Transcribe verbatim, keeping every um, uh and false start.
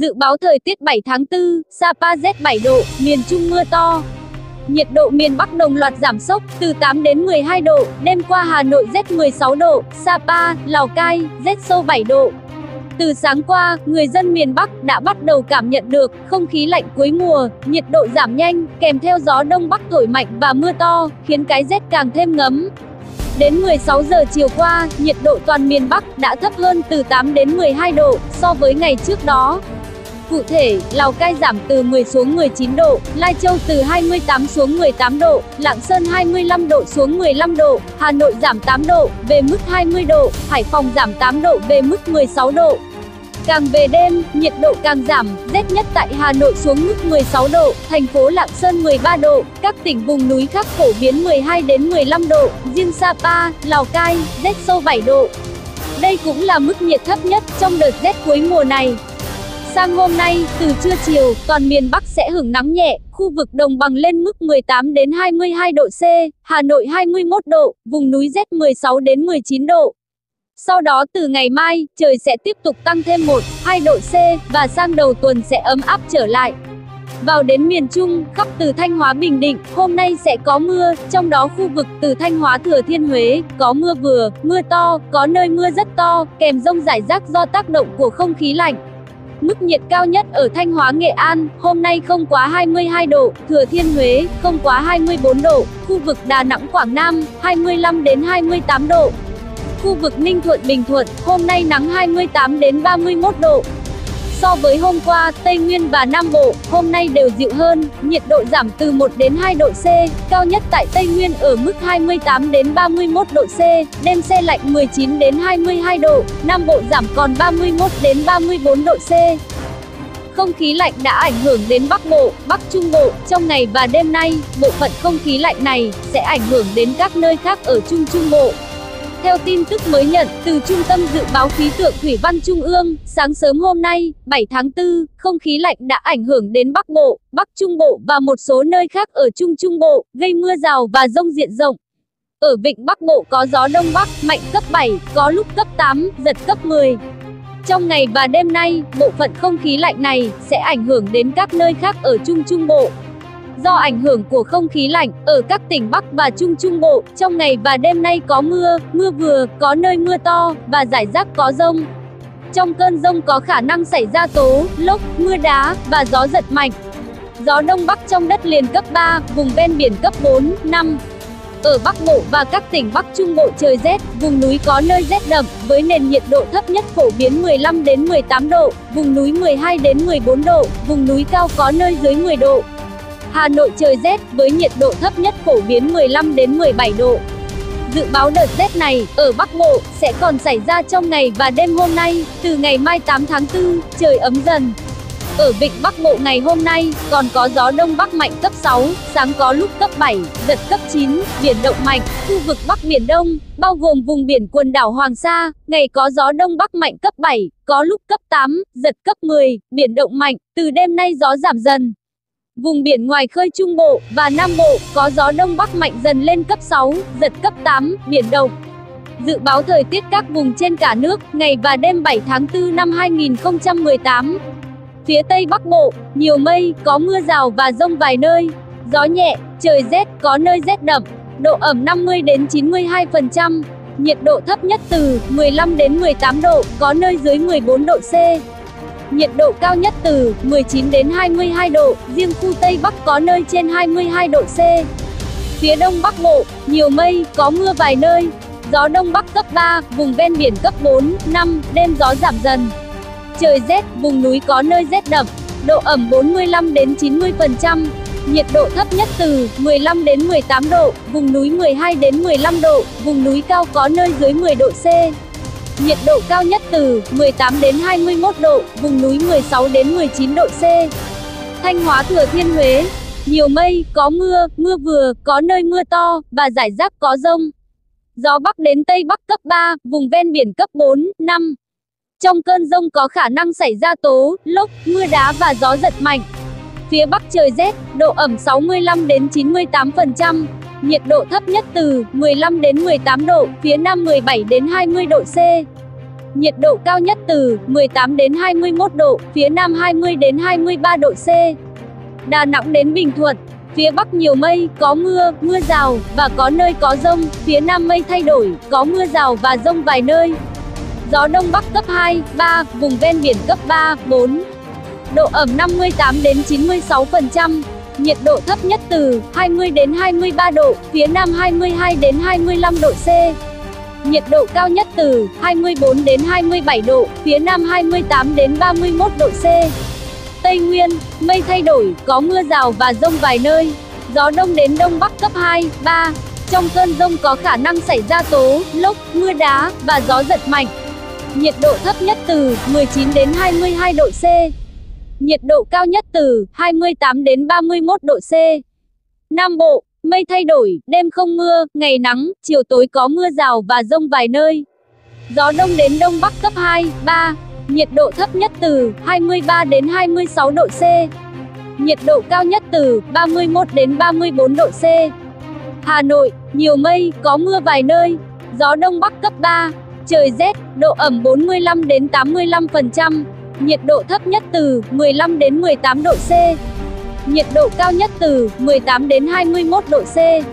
Dự báo thời tiết bảy tháng tư, Sa Pa rét bảy độ, miền Trung mưa to. Nhiệt độ miền Bắc đồng loạt giảm sốc, từ tám đến mười hai độ, đêm qua Hà Nội rét mười sáu độ, Sa Pa, Lào Cai, rét sâu bảy độ. Từ sáng qua, người dân miền Bắc đã bắt đầu cảm nhận được không khí lạnh cuối mùa, nhiệt độ giảm nhanh, kèm theo gió đông bắc thổi mạnh và mưa to, khiến cái rét càng thêm ngấm. Đến mười sáu giờ chiều qua, nhiệt độ toàn miền Bắc đã thấp hơn từ tám đến mười hai độ so với ngày trước đó. Cụ thể, Lào Cai giảm từ mười xuống mười chín độ, Lai Châu từ hai mươi tám xuống mười tám độ, Lạng Sơn hai mươi lăm độ xuống mười lăm độ, Hà Nội giảm tám độ, về mức hai mươi độ, Hải Phòng giảm tám độ về mức mười sáu độ. Càng về đêm, nhiệt độ càng giảm, rét nhất tại Hà Nội xuống mức mười sáu độ, thành phố Lạng Sơn mười ba độ, các tỉnh vùng núi khác phổ biến mười hai đến mười lăm độ, riêng Sa Pa, Lào Cai, rét sâu bảy độ. Đây cũng là mức nhiệt thấp nhất trong đợt rét cuối mùa này. Sang hôm nay, từ trưa chiều, toàn miền Bắc sẽ hưởng nắng nhẹ, khu vực đồng bằng lên mức mười tám đến hai mươi hai độ C, Hà Nội hai mươi mốt độ, vùng núi rét mười sáu đến mười chín độ. Sau đó từ ngày mai, trời sẽ tiếp tục tăng thêm một, hai độ C và sang đầu tuần sẽ ấm áp trở lại. Vào đến miền Trung, khắp từ Thanh Hóa Bình Định, hôm nay sẽ có mưa, trong đó khu vực từ Thanh Hóa Thừa Thiên Huế, có mưa vừa, mưa to, có nơi mưa rất to, kèm dông rải rác do tác động của không khí lạnh. Mức nhiệt cao nhất ở Thanh Hóa Nghệ An, hôm nay không quá hai mươi hai độ, Thừa Thiên Huế, không quá hai mươi bốn độ, khu vực Đà Nẵng Quảng Nam, hai mươi lăm đến hai mươi tám độ. Khu vực Ninh Thuận Bình Thuận, hôm nay nắng hai mươi tám đến ba mươi mốt độ. So với hôm qua, Tây Nguyên và Nam Bộ, hôm nay đều dịu hơn, nhiệt độ giảm từ một đến hai độ C, cao nhất tại Tây Nguyên ở mức hai mươi tám đến ba mươi mốt độ C, đêm se lạnh mười chín đến hai mươi hai độ, Nam Bộ giảm còn ba mươi mốt đến ba mươi bốn độ C. Không khí lạnh đã ảnh hưởng đến Bắc Bộ, Bắc Trung Bộ, trong ngày và đêm nay, bộ phận không khí lạnh này sẽ ảnh hưởng đến các nơi khác ở Trung Trung Bộ. Theo tin tức mới nhận từ Trung tâm Dự báo Khí tượng Thủy văn Trung ương, sáng sớm hôm nay, bảy tháng tư, không khí lạnh đã ảnh hưởng đến Bắc Bộ, Bắc Trung Bộ và một số nơi khác ở Trung Trung Bộ, gây mưa rào và dông diện rộng. Ở vịnh Bắc Bộ có gió Đông Bắc mạnh cấp bảy, có lúc cấp tám, giật cấp mười. Trong ngày và đêm nay, bộ phận không khí lạnh này sẽ ảnh hưởng đến các nơi khác ở Trung Trung Bộ. Do ảnh hưởng của không khí lạnh, ở các tỉnh Bắc và Trung Trung Bộ, trong ngày và đêm nay có mưa, mưa vừa, có nơi mưa to, và rải rác có dông. Trong cơn dông có khả năng xảy ra tố, lốc, mưa đá, và gió giật mạnh. Gió Đông Bắc trong đất liền cấp ba, vùng ven biển cấp bốn, năm. Ở Bắc Bộ và các tỉnh Bắc Trung Bộ trời rét, vùng núi có nơi rét đậm, với nền nhiệt độ thấp nhất phổ biến mười lăm đến mười tám độ, vùng núi mười hai đến mười bốn độ, vùng núi cao có nơi dưới mười độ. Hà Nội trời rét với nhiệt độ thấp nhất phổ biến mười lăm đến mười bảy độ. Dự báo đợt rét này ở Bắc Bộ sẽ còn xảy ra trong ngày và đêm hôm nay, từ ngày mai tám tháng tư, trời ấm dần. Ở vịnh Bắc Bộ ngày hôm nay còn có gió Đông Bắc mạnh cấp sáu, sáng có lúc cấp bảy, giật cấp chín, biển động mạnh, khu vực Bắc Biển Đông, bao gồm vùng biển quần đảo Hoàng Sa, ngày có gió Đông Bắc mạnh cấp bảy, có lúc cấp tám, giật cấp mười, biển động mạnh, từ đêm nay gió giảm dần. Vùng biển ngoài khơi Trung Bộ và Nam Bộ có gió Đông Bắc mạnh dần lên cấp sáu, giật cấp tám, biển động. Dự báo thời tiết các vùng trên cả nước, ngày và đêm bảy tháng tư năm hai nghìn không trăm mười tám. Phía Tây Bắc Bộ, nhiều mây, có mưa rào và dông vài nơi. Gió nhẹ, trời rét, có nơi rét đậm. Độ ẩm năm mươi đến chín mươi hai phần trăm. Nhiệt độ thấp nhất từ mười lăm đến mười tám độ, có nơi dưới mười bốn độ C. Nhiệt độ cao nhất từ mười chín đến hai mươi hai độ, riêng khu Tây Bắc có nơi trên hai mươi hai độ C. Phía Đông Bắc Bộ, nhiều mây, có mưa vài nơi. Gió Đông Bắc cấp ba, vùng ven biển cấp bốn, năm, đêm gió giảm dần. Trời rét, vùng núi có nơi rét đậm. Độ ẩm bốn mươi lăm đến chín mươi phần trăm. Nhiệt độ thấp nhất từ mười lăm đến mười tám độ, vùng núi mười hai đến mười lăm độ, vùng núi cao có nơi dưới mười độ C. Nhiệt độ cao nhất từ mười tám đến hai mươi mốt độ, vùng núi mười sáu đến mười chín độ C. Thanh Hóa Thừa Thiên Huế, nhiều mây, có mưa, mưa vừa, có nơi mưa to, và rải rác có dông. Gió Bắc đến Tây Bắc cấp ba, vùng ven biển cấp bốn, năm. Trong cơn dông có khả năng xảy ra tố, lốc, mưa đá và gió giật mạnh. Phía Bắc trời rét, độ ẩm sáu mươi lăm đến chín mươi tám phần trăm. Nhiệt độ thấp nhất từ mười lăm đến mười tám độ, phía Nam mười bảy đến hai mươi độ C. nhiệt độ cao nhất từ mười tám đến hai mươi mốt độ, phía Nam hai mươi đến hai mươi ba độ C. Đà Nẵng đến Bình Thuận, phía Bắc nhiều mây, có mưa, mưa rào, và có nơi có dông, phía Nam mây thay đổi, có mưa rào và dông vài nơi. Gió Đông Bắc cấp hai, ba, vùng ven biển cấp ba, bốn. Độ ẩm năm mươi tám đến chín mươi sáu phần trăm, nhiệt độ thấp nhất từ hai mươi đến hai mươi ba độ, phía Nam hai mươi hai đến hai mươi lăm độ C. Nhiệt độ cao nhất từ hai mươi bốn đến hai mươi bảy độ, phía Nam hai mươi tám đến ba mươi mốt độ C. Tây Nguyên, mây thay đổi, có mưa rào và dông vài nơi. Gió Đông đến Đông Bắc cấp hai, ba. Trong cơn dông có khả năng xảy ra tố, lốc, mưa đá, và gió giật mạnh. Nhiệt độ thấp nhất từ mười chín đến hai mươi hai độ C. Nhiệt độ cao nhất từ hai mươi tám đến ba mươi mốt độ C. Nam Bộ, mây thay đổi, đêm không mưa, ngày nắng, chiều tối có mưa rào và dông vài nơi. Gió Đông đến Đông Bắc cấp hai, ba. Nhiệt độ thấp nhất từ hai mươi ba đến hai mươi sáu độ C. Nhiệt độ cao nhất từ ba mươi mốt đến ba mươi bốn độ C. Hà Nội, nhiều mây, có mưa vài nơi. Gió Đông Bắc cấp ba, trời rét, độ ẩm bốn mươi lăm đến tám mươi lăm phần trăm. Nhiệt độ thấp nhất từ mười lăm đến mười tám độ C. Nhiệt độ cao nhất từ mười tám đến hai mươi mốt độ C.